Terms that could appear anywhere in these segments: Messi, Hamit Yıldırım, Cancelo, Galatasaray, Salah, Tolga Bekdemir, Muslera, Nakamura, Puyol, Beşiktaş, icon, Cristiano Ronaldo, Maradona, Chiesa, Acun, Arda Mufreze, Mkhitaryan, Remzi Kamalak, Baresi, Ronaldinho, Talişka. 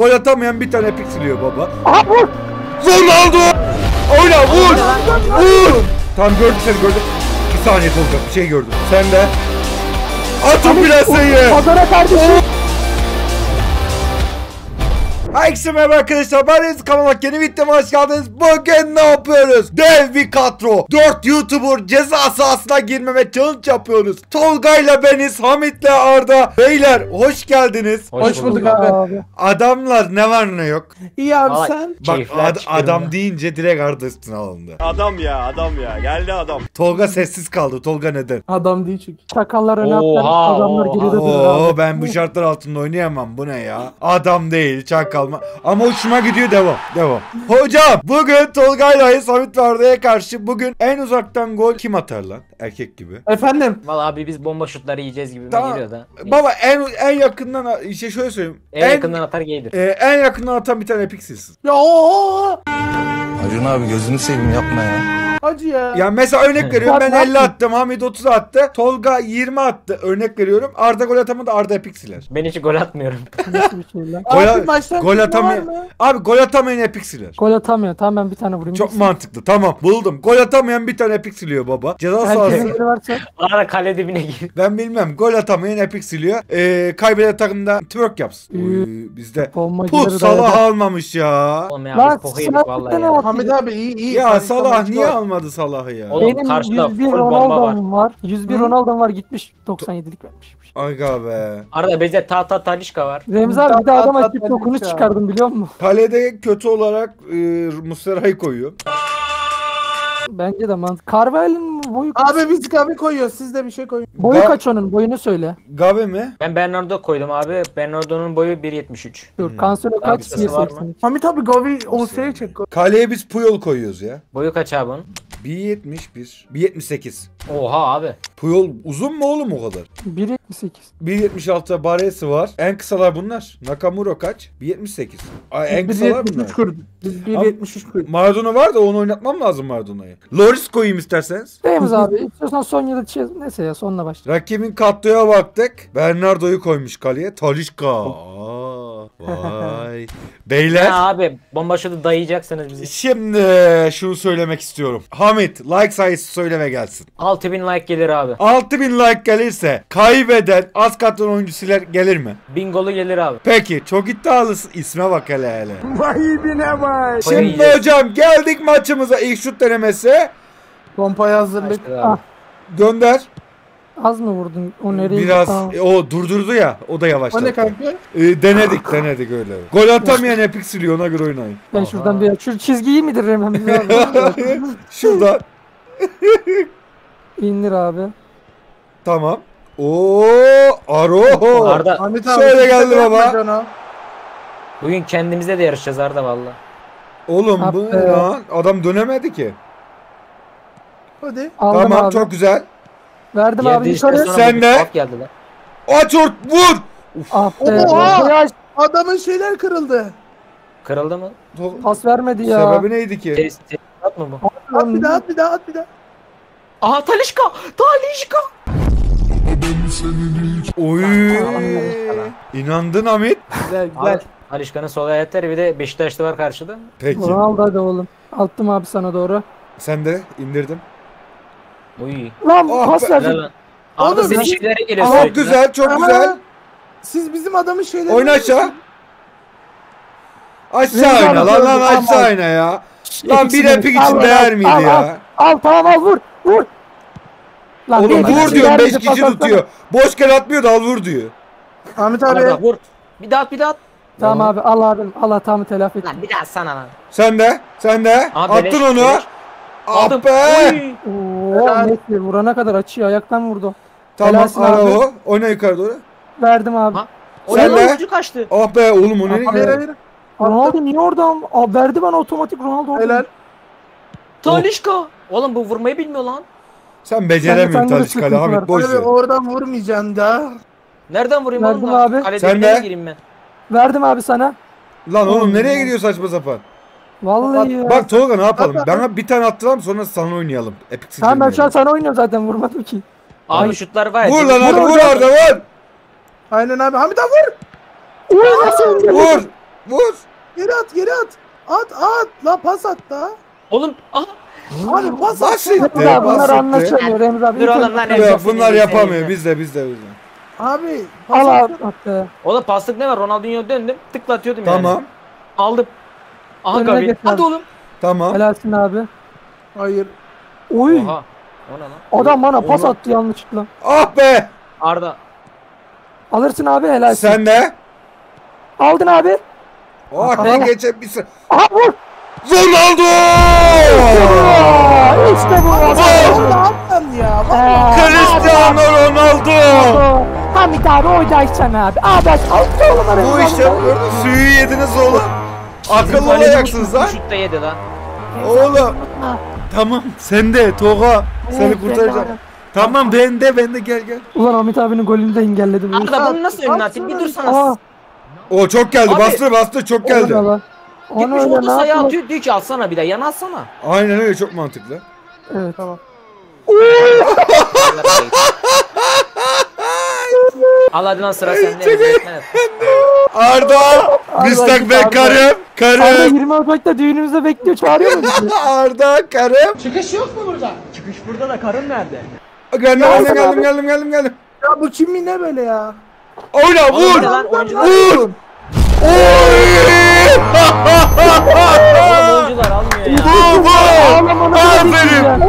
Gol atamayan bir tane piksiliyor baba. Aha vur! Ronaldo! Oyna vur! Vur! Tam gördüm seni, gördüm. Bir saniye Tolga, bir şey gördüm. Sen de. Atın plaseyi! Pazara kardeşim! Herkese merhaba arkadaşlar, ben Remzi Kamalak, yeni videoma hoş geldiniz. Bugün ne yapıyoruz? Dev bir kadro, 4 YouTuber ceza sahasına girmeme challenge yapıyoruz. Tolga'yla beniz, Hamit'le Arda. Beyler hoş geldiniz. Hoş bulduk abi. Adamlar ne var ne yok. İyi abi. Ay, sen? Bak adam deyince direkt Arda üstüne alındı. Adam ya geldi adam. Tolga sessiz kaldı. Tolga neden? Adam değil çünkü. Çakallar öne atlar, adamlar geride duruyor. Ben bu şartlar altında oynayamam, bu ne ya? Adam değil, çakal. Ama uçuma gidiyor, devam. Hocam bugün Tolga'yla Hamit ve Arda'ya karşı bugün en uzaktan gol kim atar lan? Erkek gibi. Efendim? Valla abi biz bomba şutları yiyeceğiz gibi geliyor da. Baba en yakından işte şöyle söyleyeyim. En yakından atar gelir. En yakından atan bir tane epik sizsin. Ya o. Acun abi gözünü seveyim yapma ya. Hacı ya. Ya mesela örnek veriyorum, ben 50 attım, Hamit 30 attı, Tolga 20 attı, örnek veriyorum. Arda gol atamadı, Arda epikseler. Ben hiç gol atmıyorum. Gol atamıyor. Abi gol atamayan epikseler. Gol atamıyor, tamam ben bir tane vurayım. Çok mantıklı, tamam buldum. Gol atamayan bir tane epiksiliyor baba. Ceza sahası. Ara kale dibine gir. Ben bilmem, gol atamayan epiksiliyor. Kaybeden takımda twerk yapsın. Bizde put Salah almamış ya. Lan Hamit abi iyi. Ya Salah niye almamış? Salah'ı ya. Oğlum, benim 101 Ronaldo'm var. 101 Ronaldo'm var, gitmiş 97'lik vermiş. Aga be. Arada bize tahta Talişka var. Remzi abi bir de adam açıp dokunu çıkardım biliyor musun? Kalede kötü olarak Muslera'yı koyuyor. Bence de mantıklı. Carvalho'nun boyu kaç? Abi biz Gabi koyuyoruz, siz de bir şey koyun. Boyu kaç onun? Boyunu söyle. Gabi mi? Ben Bernardo koydum abi. Bernardo'nun boyu 1.73. Dur, Cancelo kaç? 1.80. Hamit abi Gabi olsayı çek. Kaleye biz Puyol koyuyoruz ya. Boyu kaç abi onun? 1.71. 1.78. Oha abi. Puyol uzun mu oğlum o kadar? 1.78. 1.76'da Baresi var. En kısalar bunlar. Nakamura kaç? 1.78. En kısalar bunlar. 1.73 koyduk. Maradona var da onu oynatmam lazım Maradona'yı. Loris koyayım isterseniz. Değiliz abi. İstiyorsan Sonya'da çizelim. Neyse ya sonuna başla. Rakibin kadroya baktık. Bernardo'yu koymuş kaleye. Talişka. Vay. Beyler. Ya abi bomba şutu dayayacaksınız bizi. Şimdi şunu söylemek istiyorum. Hamit like sayısı söyle ve gelsin. 6000 like gelir abi. 6000 like gelirse kaybeden az katlanan oyuncu siler gelir mi? Bingolu gelir abi. Peki çok iddialısın. İsme bak hele. Vay bine vay. Şimdi hocam geldik maçımıza. İlk şut denemesi. Pompaya hazırlık. Ah. Gönder. Az mı vurdun? O nereye? Biraz o durdurdu ya. O da yavaşladı. O ne kanka? Denedik öyle. Gol atamayan epik siliyor, ona göre oynayın. Ben şuradan bir şu çizgi iyi midir hemen? Şuradan. İndir abi. Tamam. Oo, Aroho. Arda. Şöyle geldi baba. Bugün kendimize de yarışacağız Arda valla. Oğlum bu lan adam dönemedi ki. Hadi. Aldım tamam abi. Çok güzel. Verdim geldi abi işte sen de. Aç ort vur. Oha! Adamın şeyler kırıldı. Kırıldı mı? Pas vermedi ya. Sebebi neydi ki? Atma mı? At bir daha. Aha Talişka. Oy! İnandın Hamit. Güzel. Talişka'nın sol ayakları, bir de Beşiktaşlı var karşıda. Peki. Ronaldo hadi oğlum. Attım abi sana doğru. Sen de indirdim. Oy. Lan pas verdim. Arda senin şeylere geliyor. Çok güzel, çok güzel. Siz bizim adamın şeyleri. Oyna aşağı. Aşağı oyna ya. Lan bir epik için değer miydi ya? Al vur. Lan oğlum vur diyor, 5 kişi tutuyor. Boş gel atmıyor da al vur diyor. Hamit abi vur. Bir daha at. Tamam abi al abi tamam telafi et. Lan bir daha sana lan. Sen de. Attın onu. Aldım. Messi vurana kadar açıyor, ayaktan vurdu. Tamam Araho, oyna yukarı doğru. Verdim abi. Sen de. Ah be oğlum, o nereye? Ronaldo niye oradan? Verdi bana otomatik Ronaldo. Helal. Talişka. Oğlum bu vurmayı bilmiyor lan. Sen beceremiyorsun Talişka'yla Hamit, boş ver. Oradan vurmayacaksın da. Nereden vurayım oğlum abi? Kaleden gireyim ben. Verdim abi sana. Lan oğlum nereye giriyor saçma sapan? Vallahi ya. Bak Tolga ne yapalım? Ben bir tane attım, sonra sana oynayalım. Epik. Tamam ben şu an sana oynuyorum zaten, vurmadım ki. Abi şutlar var. Vur lan hadi, vur Arda vur. Aynen abi Hamit abi vur. Vur. Vur. Geri at, geri at. At, at. La pas at da. Oğlum. Aha. Abi pas at. Bunlar anlaşamıyor Remzi abi. Dur oğlum lan. Bunlar yapamıyor. Biz de. Abi. Al attı. Oğlum paslık ne var? Ronaldinho döndüm. Tıklatıyordum yani. Tamam. Aldım. Aha Gabi. Hadi oğlum. Tamam. Helalsin abi. Hayır. Oy. Oha. Adam bana pas attı yanlışlıkla. Ah be. Arda. Alırsın abi, helalsin. Sen de. Aldın abi. Oh ne geçebilirsin. Aha vur. Ronaldo! İşte bu. Cristiano Ronaldo. Hamit abi oynayacaksın abi. Abi altı oğlum abi. Bu işte suyu yediniz oğlum. Akıllı olacaksınız lan. Şut da yedi lan. Oğlum. Tamam sen de Tolga, seni kurtaracağım. Tamam ben de gel. Ulan Hamit abinin golünü de engelledim. Arda bunu nasıl önüne atayım, bir dursanız. O çok geldi, bastı çok geldi. Gitmiş oldu sayı atıyor, diyor ki alsana bir de yana atsana. Aynen öyle, çok mantıklı. Evet tamam. Aladın'dan sıra sende. Arda, Mistak ve Karım. Arda 20 Ocak'ta düğünümüzde bekliyor, çağırıyor mu bizi? Arda, Karım. Çıkış yok mu burada? Çıkış burada da Karım nerede? Geldim. Ya bu kim ne böyle ya? Oyna, vur. Oyuncular almıyor ya. Vur. Aferin.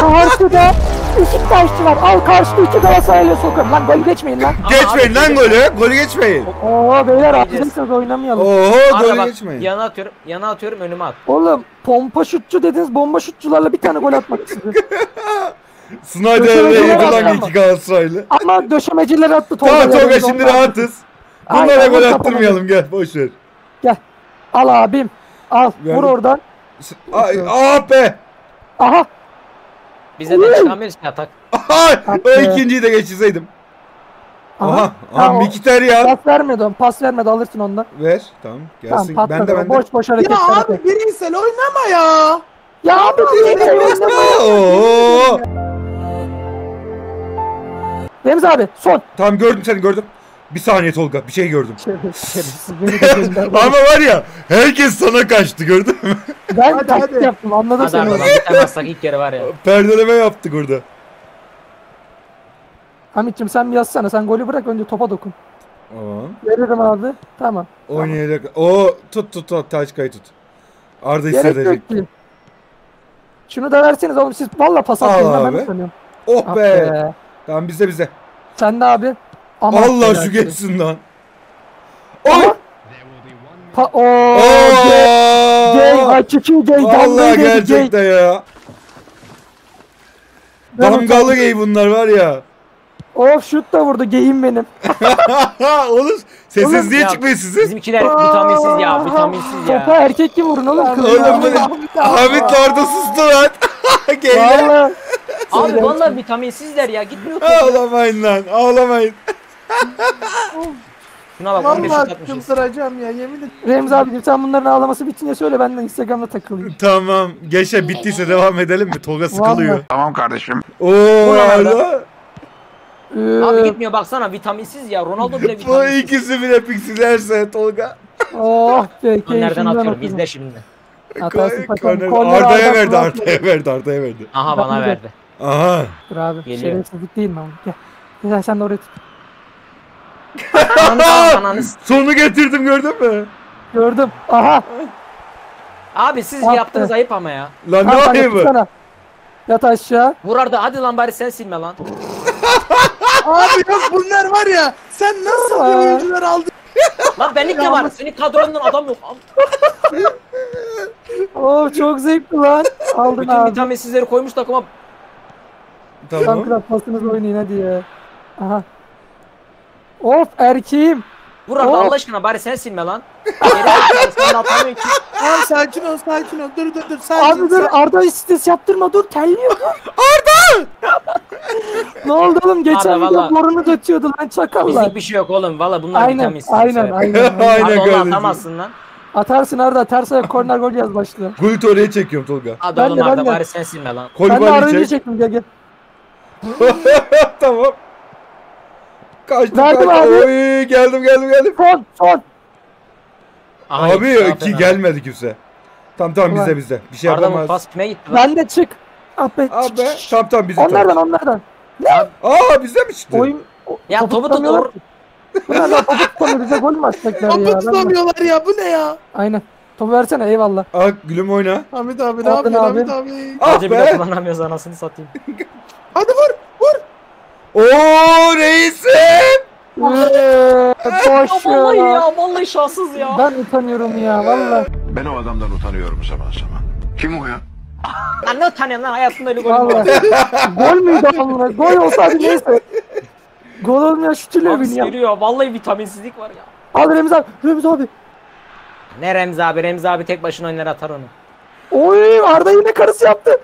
Karşıda iki taşçı var. Al karşıda iki Galatasaray'la sokarım. Lan golü geçmeyin lan. Geçmeyin lan golü. Golü geçmeyin. Oo beyler atacaksanız oynamayalım. Oo golü geçmeyin. Yana atıyorum önüme at. Oğlum pompa şutçu dediniz. Bomba şutçularla bir tane gol atmak istedim. Snyder'le yıkılan iki Galatasaraylı. Ama döşemeciler attı. Tamam Tolga şimdi rahatız. Bunlara gol attırmayalım, gel boşver. Gel. Al abim. Al yani, vur oradan. Ah be. Aha. Bize de çıkamıyoruz ki atak. O ikinciyi de geçirseydim. Aha Mkhitaryan. Pas vermedi alırsın ondan. Ver tamam gelsin. Tamam, ben de. Boş hareketler. Ya abi hareket. Bireysel oynama ya. Ya abi bireysel oynama. Remzi abi son. Tamam gördüm seni. Bir saniye Tolga, bir şey gördüm. Ama var ya, herkes sana kaçtı, gördün mü? Ben taktik yaptım, anladım seni. Bitemezsek ilk kere var ya. Perdeleme yaptık orada. Hamit'cim sen bir yazsana, sen golü bırak önce topa dokun. Tamam. Veririm abi, tamam. Oynayacak, o tut, Taşkay'ı tut. Arda hissedecek. Şunu da verseniz oğlum, siz valla pas attığınızda ben sanıyorum. Oh be! Tamam bizde. Sen de abi. Ama Allah şu geçsin lan. Oh! Vallahi gerçekten ya. Damgalı gey bunlar var ya. Oh şut da vurdu geyim benim. Oğlum sessizliğe çıkmayın sizin. Bizimkiler vitaminsiz ya. Topa erkek gibi vurun oğlum. Ahmet orada sustu lan. Geyler. Abi vallahi vitaminsizler ya, gitmiyor. Ağlamayın lan. Vallahi kımsıracağım ya, yemin ederim. Remzi abicim sen bunların ağlaması bitince söyle, benden Instagram'da takılayım. Tamam geçe bittiyse devam edelim mi? Tolga sıkılıyor. Vallahi. Tamam kardeşim. Abi gitmiyor, baksana vitaminsiz ya, Ronaldo bile vitaminsiz. Bu ikisi bile piksilerse Tolga. Oh be. Nereden atıyorum bizde şimdi? Arda'ya verdi. Aha bana verdi. Aha. Dur abi. Şerefsizlik değil mi abi? Gel. Güzel sen de oraya tut. Sonu getirdim, gördün mü? Gördüm. Aha. Abi siz yaptığınız ayıp ama ya. Lan ne ayıbı? Yat aşağı. Vur Arda hadi lan, bari sen silme lan. Abi yok bunlar var ya. Sen nasıl oyuncular aldın? Lan benlik ne var? Senin kadronundan adam yok. Çok zevkli lan. Aldın bütün abi. Bütün vitaminsizleri koymuş takıma. Tamam. Kral pasınızı oynayın hadi ya. Aha. Of erkeğim. Vur Arda Allah aşkına bari sen silme lan. Tamam sakin ol. Dur. Abi dur. Arda hiç stres yaptırma, dur terliyor. Arda! Ne oldu oğlum? Geçen video borunu dötüyordu lan çakallar. Bizlik bir şey yok oğlum. Valla bunlar vitaminsiz. Aynen. Abi onu atamazsın lan. Atarsın Arda, ters ayak korner gol yaz başlıyor. Golü oraya çekiyorum Tolga. Hadi oğlum Arda bari sen silme lan. Ben de Arda'yı çektim gel. Tamam. Kaçtım. Geldim. Son. Aha, abi iki gelmedi kimse. Tamam ulan, bizde. Bir şey yapamaz. Pas kime gitti lan? Ben de çık. Abi. Abi tamam bizde. Onlardan. Ne? Aa bizde mi çıktı? Oyun... Ya topu tutuyor. Bunlar da topu tutamıyorlar. Gol mü atacaklar ya? Topu tutamıyorlar ya, bu ne ya? Aynen. Topu versene, eyvallah. Aa gülüm oyna. Hamit abi ne yapıyorsun Hamit abi? Ah be. Bir de kullanamıyoruz, anasını satayım. Hadi vur vur. Ooo reisim. Vallahi ya, vallahi şanssız ya. Ben utanıyorum ya vallahi. Ben o adamdan utanıyorum zaman zaman. Kim o ya? Lan ne utanıyorsun lan, hayatımda öyle golüm yok. Gol müydü onunla? Gol olsa hadi neyse. Gol olmuyor, şu tüle bin ya. Giriyor, vallahi vitaminsizlik var ya. Abi Remzi abi, Remzi abi. Ne Remzi abi, Remzi abi tek başına oyunlara atar onu. Oy Arda yine karısı yaptı.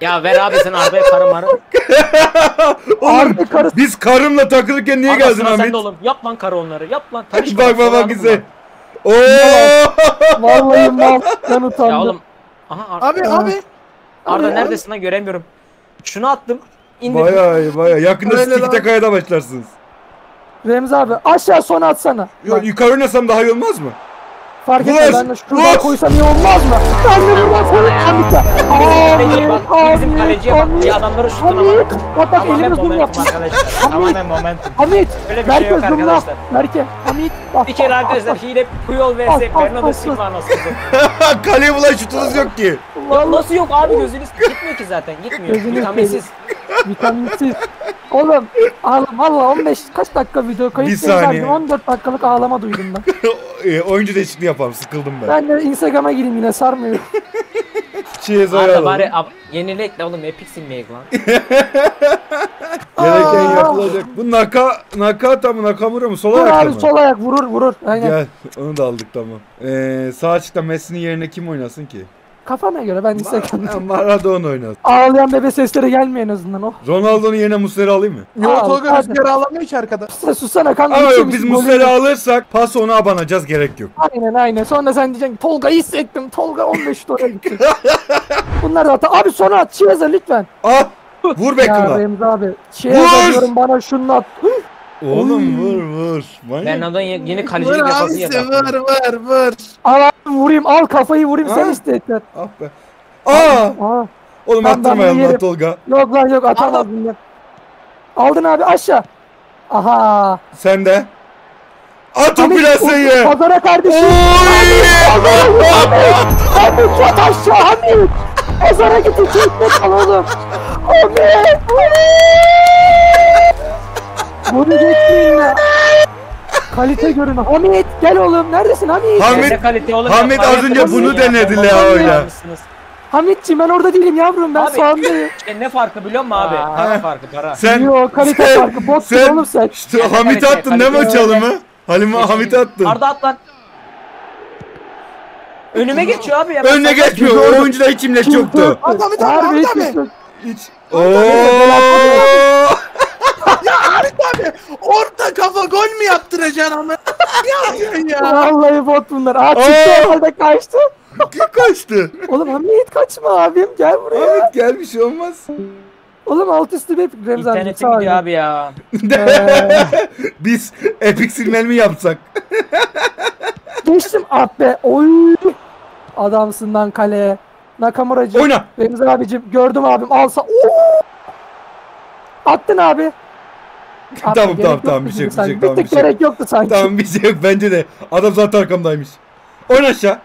Ya ver abi sen Arda'ya karı marı. Arda karısı. Biz karımla takılırken niye geldin Hamit? Sen de oğlum, yap lan karı onları, yap lan. Bak bak bak güzel. Ooo. Vallahi mal, ben utandım. Ya oğlum. Aha, abi abi. Arda neredesin lan, göremiyorum. Şunu attım. Bayağı bayağı yakında stikte kayada başlarsınız. Remzi abi aşağı sona atsana. Yok yukarı oynasam daha iyi olmaz mı? Fark etmez, ben de şuradan koysam iyi olmaz mı? Ben de buradan koyayım Hamit'e. Bizim kaleciye bak, iyi adamları şutuna bak. Bak bak elimiz bunu yaptı. Tamamen momentum. Hamit, merkez zoomla. Merkez, Hamit. Bir kere arkadaşlar hile Puyol vs Bernardo Silva nasıl olacak? Kaleye bulan şutunuz yok ki. Nasıl yok abi, gözünüz gitmiyor ki zaten, gitmiyor. Vitaminsiz. Vitaminsiz. Oğlum ağlam valla 15 kaç dakika video kayıt verdim, 14 dakikalık ağlama duydum ben. Oyuncu değişikliği yaparım, sıkıldım ben. Ben de Instagram'a gireyim yine, sarmıyor. Arda bari yenilikle oğlum, epik silmeyek lan. Gereken yapılacak. Bu Nakata mı Nakamura mı? Sol ayak mı? Sol ayak vurur. Aynen. Gel onu da aldık, tamam. Sağ açıkta Messi'nin yerine kim oynasın ki? Kafama göre ben Instagram'da. Maradona oynasın. Ağlayan bebe sesleri gelmiyor en azından o. Ronaldo'nun yerine Muslera alayım mı? Yok Tolga Bekdemir ağlamıyor hiç arkada. Susana kanka. Ama yok biz Muslera alırsak pas ona abanacağız, gerek yok. Aynen sonra sen diyeceksin Tolga hissettim, Tolga 15 dolara gittik. Bunlar zaten abi sonra at Chiesa lütfen. Ah vur Beckham'a. Ya Remzi abi Chiesa diyorum, bana şunu at. Oğlum vur. Bernardo yeni kalecilik yapası yapar. Vur. Al vurayım, al kafayı vurayım, sen iste et. Ah be. Aa. Oğlum attırma yanına Tolga. Yok lan yok, atamadım ben. Aldın abi aşağı. Aha. Sen de. At o plasayı. Pazara kardeşim. Abi at aşağı Hamit. Pazara git içine al oğlum. Hamit. Bunu geçmeyin ya. Kalite görün. Hamit gel oğlum, neredesin Hamit? Hamit az önce bunu denediler ya öyle. Hamitciğim ben orada değilim yavrum, ben soğandayım. Ne farkı biliyor musun abi? Para farkı para. Yok kalite farkı, botsun oğlum sen. Hamit'e attın değil mi o çalımı? Hamit'e attın. Arda at lan. Önüme geçiyor abi ya. Önüne geçmiyor, o oyuncuda hiç imleç yoktu. Hamit abi. Abi, orta kafa gol mü yaptıracaksın ama? ya. Vallahi bot bunlar. Çıktı orada, kaçtı. Kim kaçtı? Oğlum Hamit kaçma abim, gel buraya. Hamit gel, bir şey olmaz. Oğlum alt üstü bir epik Remzi abi. İnternete gidiyor abi ya. Biz epik silmel mi yapsak? Geçtim abbe. Oy. Adamsından kaleye. Nakamuracığım. Oyna. Remzi abicim gördüm abim, alsa. Oo. Attın abi. Tamam bir şey yok. Bir tek gerek yoktu sanki. Tamam bir şey yok bence de. Adam zaten arkamdaymış. Oyna aşağı.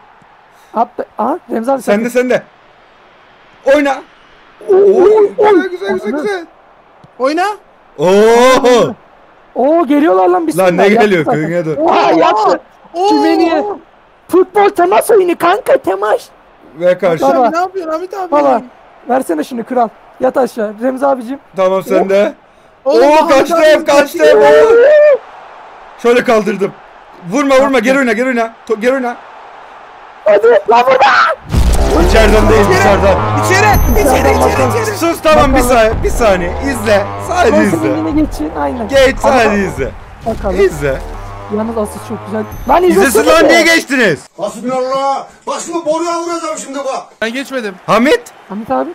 Aha Remzi abi sen de. Oyna. Güzel. Oyna. Oo geliyorlar lan biz. Lan ne geliyor köyüne dur. Oha yaptı. Kümeniye. Futbol temas oyunu kanka, temas. Ve karşı. Ne yapıyorsun Hamit abi? Valla versene şimdi kral. Yat aşağı Remzi abicim. Tamam sen de. Ooo kaçtım. Şöyle kaldırdım. Vurma geri oyna. Hadi lan vurma. İçeriden değil dışarıdan. İçeri. Sus tamam bir saniye izle. Sadece izle. İzle. Yalnız asıl çok güzel. Lan izlesin lan, niye geçtiniz? Hasbinallah. Bak şimdi boruya vuracağım şimdi bak. Ben geçmedim. Hamit abi.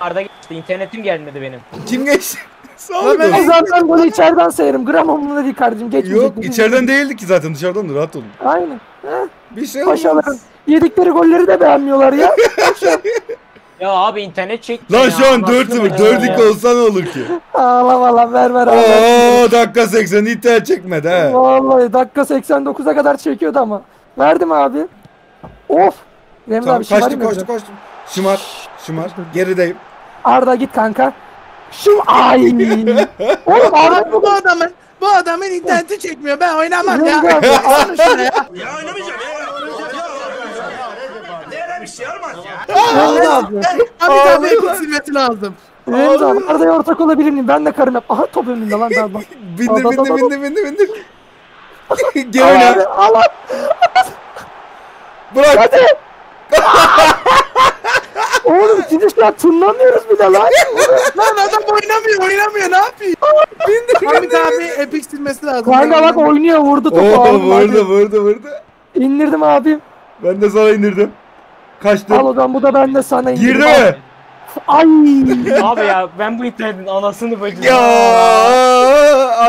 Arda geçti, internetim gelmedi benim. Kim geçti? Sağ ben zaten bunu içeriden sayarım. Gram umurumda değil kardeşim. Geçmeyecek. Yok içeriden değildi ki zaten, dışarıdan da rahat olun. Aynen. Ha? Bir şey olmaz. Paşaların yedikleri golleri de beğenmiyorlar ya. Ya abi internet çekti. Lan şu an 4-0 olsa ne olur ki? Ağlama lan, ver ver. Ooo dakika 80 internet çekmedi he. Vallahi dakika 89'a kadar çekiyordu ama. Verdim abi. Of. Remzi tamam, abi koştum. Şımar. Gerideyim. Arda git kanka. Şu ay. Oğlum Arda bu adamın interneti çekmiyor. Ben oynamam ya. Alın şunu ya. Ya oynamayacağım ya. Bir şey olmaz ya. Abi kesilmesi lazım. Remzi abi Arda'ya ortak olabilir miyim? Ben de karım yap. Aha top önünde lan ben bak. Bindir. Gel öyle. Bırak. Hadi. Oğlum şimdi şu an tınlanıyoruz bile lan. Lan adam oynamıyor ne yapayım? Hamit abi epik silmesi lazım. Kanka bak oynuyor, vurdu topu. Vurdu. İndirdim abi. Ben de sana indirdim. Kaçtı. Al o zaman bu da ben de sana indirdim. Girdi mi? Ay. Abi ya ben bu internetin anasını bacım. Ya.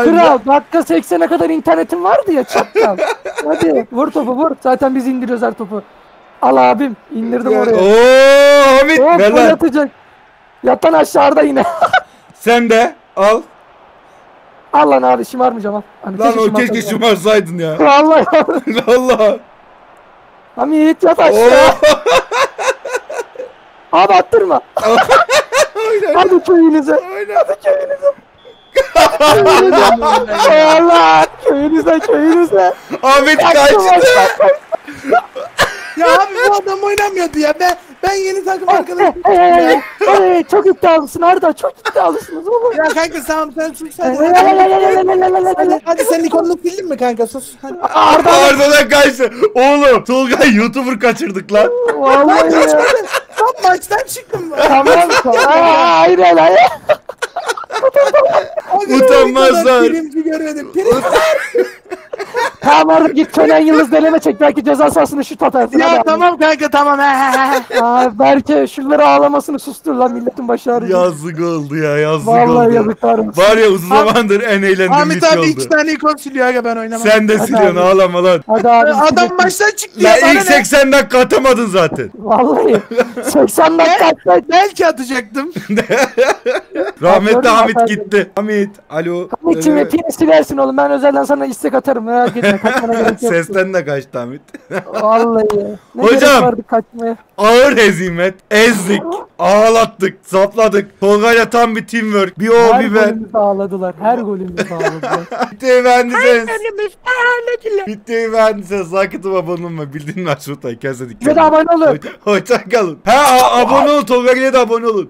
Kral dakika 80'e kadar internetin vardı ya çaptan. Hadi vur topu vur. Zaten biz indiriyoruz her topu. Al abim indirdim oraya. Ooo Hamit. Ver lan. Yatacak. Yatan aşağıda yine. Sen de al. Al lan abi şımarmayacağım al. Hani lan o keşke şımarsaydın ya. Vallahi. Hamit yat aşağı. Abi attırma. Hadi köyünüze. Allah köyünüze. Hamit kaçtı. Ya abi bu adam oynamıyordu ya. Ben yeni takım arkadaşım. Çok iddialısın Arda. Çok iddialısınız. Ya kanka sen sus. Hadi sen ikonluk bildin mi kanka? Sus. Arda'dan kaçtı. Oğlum Tolga YouTuber kaçırdık lan. Vallahi ya. Tam maçtan çıktım ben. Tamam. Hayır. Utanmazlar. Birimci görmedim. Tamam Arda git Tönen Yıldız deneme çek. Belki ceza sahasında şut atarsın. Ya tamam kanka tamam. Belki şunları ağlamasını sustur lan, milletin başı ağrıyor. Yazık oldu ya yazık vallahi oldu. Vallahi yazıklar olsun. Var ya uzun zamandır en eğlendiğim Hamit şey oldu. Hamit abi 2 tane ikon siliyor aga, ben oynamam. Sen de siliyorsun ağlama lan. Hadi abi. Adam baştan çıktı ya. Ya ilk 80 dakika atamadın zaten. Vallahi 80 dakika atacaktım. Belki atacaktım. Rahmetli Hamit gitti. Hamit alo. Hamit'cim hepini silersin oğlum, ben özelden sana istek atarım merak etme. Sesten de kaçtı Hamit. Vallahi. Hocam ağır hezimet, ezdik, ağlattık, sapladık. Tolga'yla tam bir teamwork. Bir o bir ben. Her golümüzü ağladılar. Her golümüzü ağladılar. Bitti mühendise. Sakıtım abone olma. Bildiğin mi aşırı? Kendinize dikkat edin. Abone olun. Hoşçakalın. Abone olun. Tolga'ya da abone olun.